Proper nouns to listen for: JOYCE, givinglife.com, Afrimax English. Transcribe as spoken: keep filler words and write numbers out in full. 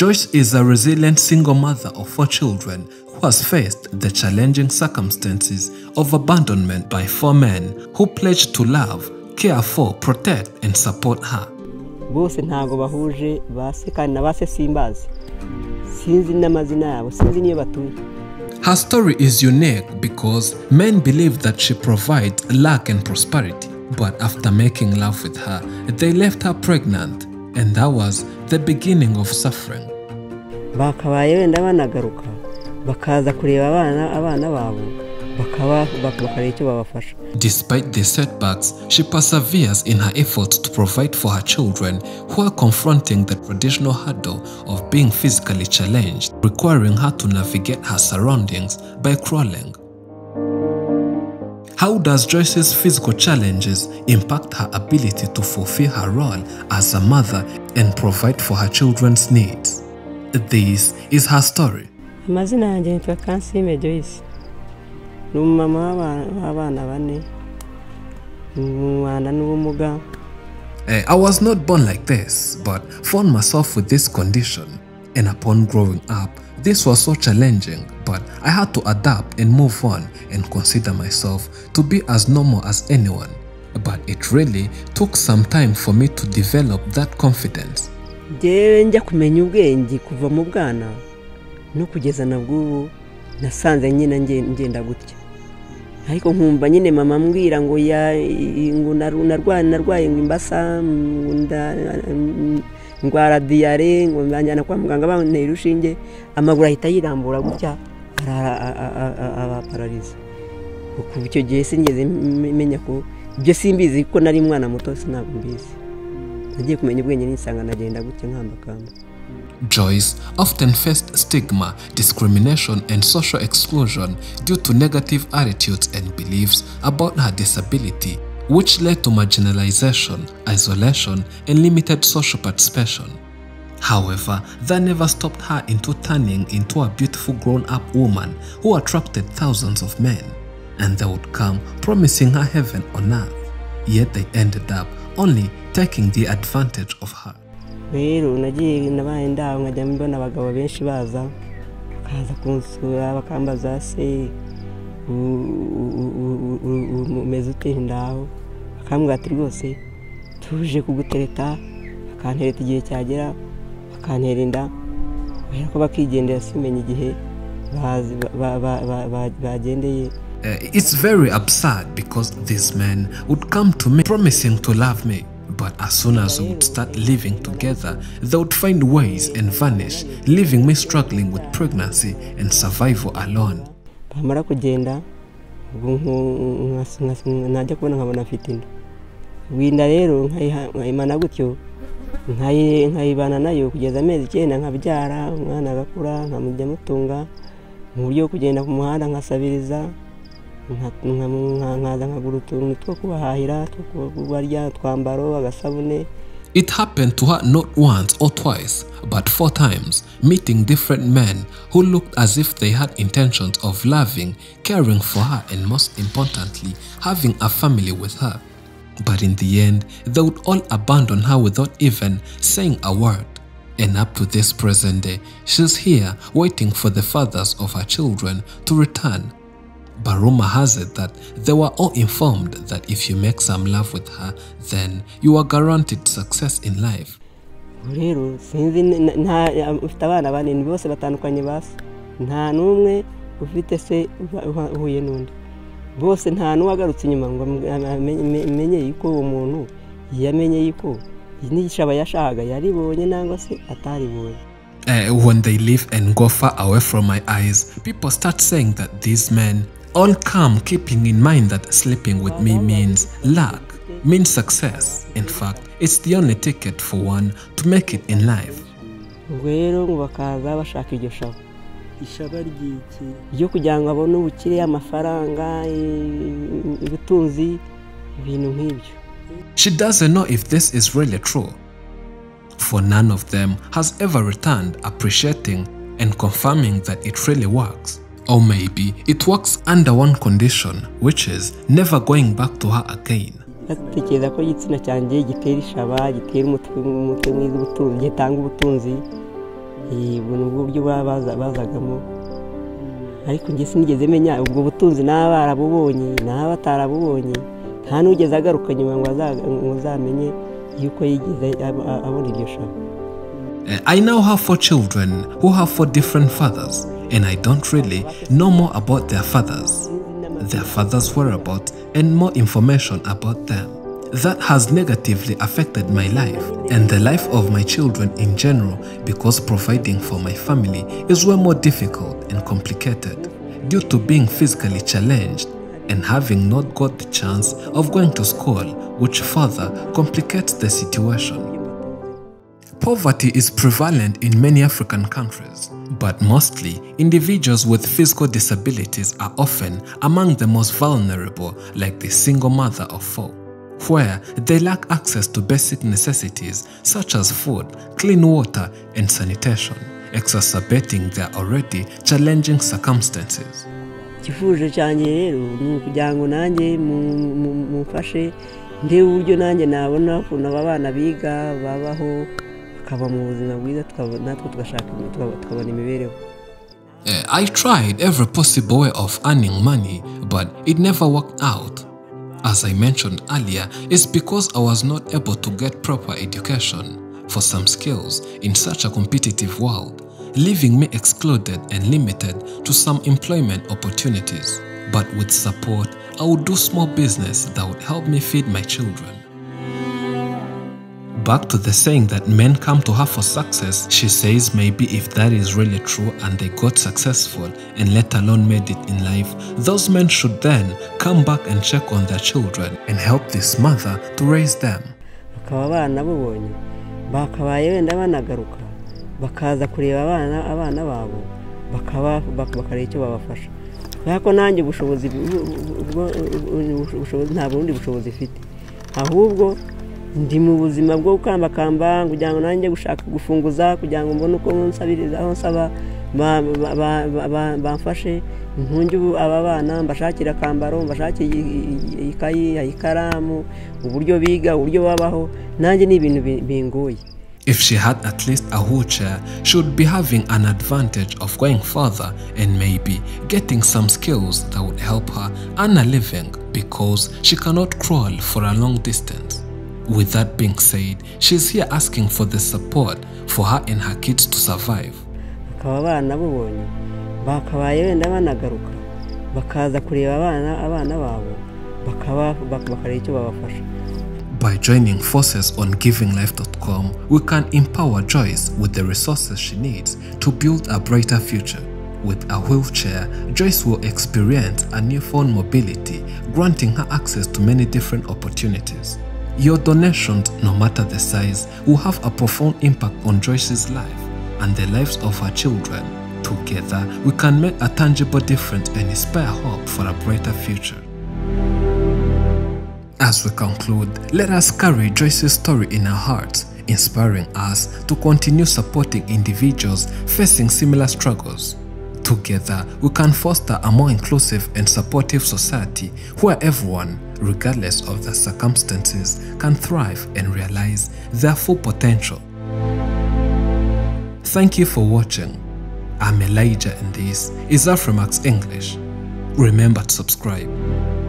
Joyce is a resilient single mother of four children who has faced the challenging circumstances of abandonment by four men who pledged to love, care for, protect, and support her. Her story is unique because men believe that she provides luck and prosperity, but after making love with her, they left her pregnant, and that was the beginning of suffering. Despite the setbacks, she perseveres in her efforts to provide for her children, who are confronting the traditional hurdle of being physically challenged, requiring her to navigate her surroundings by crawling. How does Joyce's physical challenges impact her ability to fulfill her role as a mother and provide for her children's needs? This is her story. I was not born like this, but found myself with this condition. And upon growing up, this was so challenging, but I had to adapt and move on and consider myself to be as normal as anyone. But it really took some time for me to develop that confidence. Joyce often faced stigma, discrimination, and social exclusion due to negative attitudes and beliefs about her disability, which led to marginalization, isolation, and limited social participation. However, that never stopped her into turning into a beautiful grown-up woman who attracted thousands of men, and they would come promising her heaven on earth, yet they ended up only taking the advantage of her. It's very absurd because these men would come to me promising to love me, but as soon as we would start living together, they would find ways and vanish, leaving me struggling with pregnancy and survival alone. It happened to her not once or twice, but four times, meeting different men who looked as if they had intentions of loving, caring for her, and most importantly, having a family with her. But in the end, they would all abandon her without even saying a word. And up to this present day, she's here waiting for the fathers of her children to return. But rumor has it that they were all informed that if you make some love with her, then you are guaranteed success in life. Uh, when they leave and go far away from my eyes, people start saying that these men all come keeping in mind that sleeping with me means luck, means success. In fact, it's the only ticket for one to make it in life. She doesn't know if this is really true, for none of them has ever returned appreciating and confirming that it really works. Or maybe it works under one condition, which is never going back to her again. ibintu byo babaza bazagamo ariko nge sinigeze menya ubwo butunzi n'abarabubonye n'abatarabubonye nta nugeze agaruka nyuma ngo azamenye yuko yigize abona iryo shaka. I now have four children who have four different fathers, and I don't really know more about their fathers, their fathers' whereabouts, and more information about them. That has negatively affected my life and the life of my children in general, because providing for my family is way more difficult and complicated due to being physically challenged and having not got the chance of going to school, which further complicates the situation. Poverty is prevalent in many African countries, but mostly individuals with physical disabilities are often among the most vulnerable, like the single mother of four, where they lack access to basic necessities such as food, clean water, and sanitation, exacerbating their already challenging circumstances. Kifuzo cyane rero nukugira ngo nanjye mumfashe nde uburyo nanjye nabona ko nababana biga babaho bakaba mu buzima bwiza natwe tugashaka tukabona imibereho. I tried every possible way of earning money, but it never worked out. As I mentioned earlier, it's because I was not able to get proper education for some skills in such a competitive world, leaving me excluded and limited to some employment opportunities. But with support, I would do small business that would help me feed my children. Back to the saying that men come to her for success, she says maybe if that is really true and they got successful and let alone made it in life, those men should then come back and check on their children and help this mother to raise them. Ndi mu buzima bwo gukamba kamba kugira ngo nanjye gushaka gufunguza kugira ngo mbone uko nsabiriza aho nsaba bamfashe nkunjye aba bana mbashakira kambaro mbashakira ikayi ikaramu uburyo biga uburyo babaho nanjye ni ibintu bingoye. If she had at least a wheelchair, she would be having an advantage of going further and maybe getting some skills that would help her earn a living, because she cannot crawl for a long distance. With that being said, she's here asking for the support for her and her kids to survive. By joining forces on giving life dot com, we can empower Joyce with the resources she needs to build a brighter future. With a wheelchair, Joyce will experience a newfound mobility, granting her access to many different opportunities. Your donations, no matter the size, will have a profound impact on Joyce's life and the lives of her children. Together, we can make a tangible difference and inspire hope for a brighter future. As we conclude, let us carry Joyce's story in our hearts, inspiring us to continue supporting individuals facing similar struggles. Together, we can foster a more inclusive and supportive society where everyone, regardless of their circumstances, can thrive and realize their full potential. Thank you for watching. I'm Elijah and this is Afrimax English. Remember to subscribe.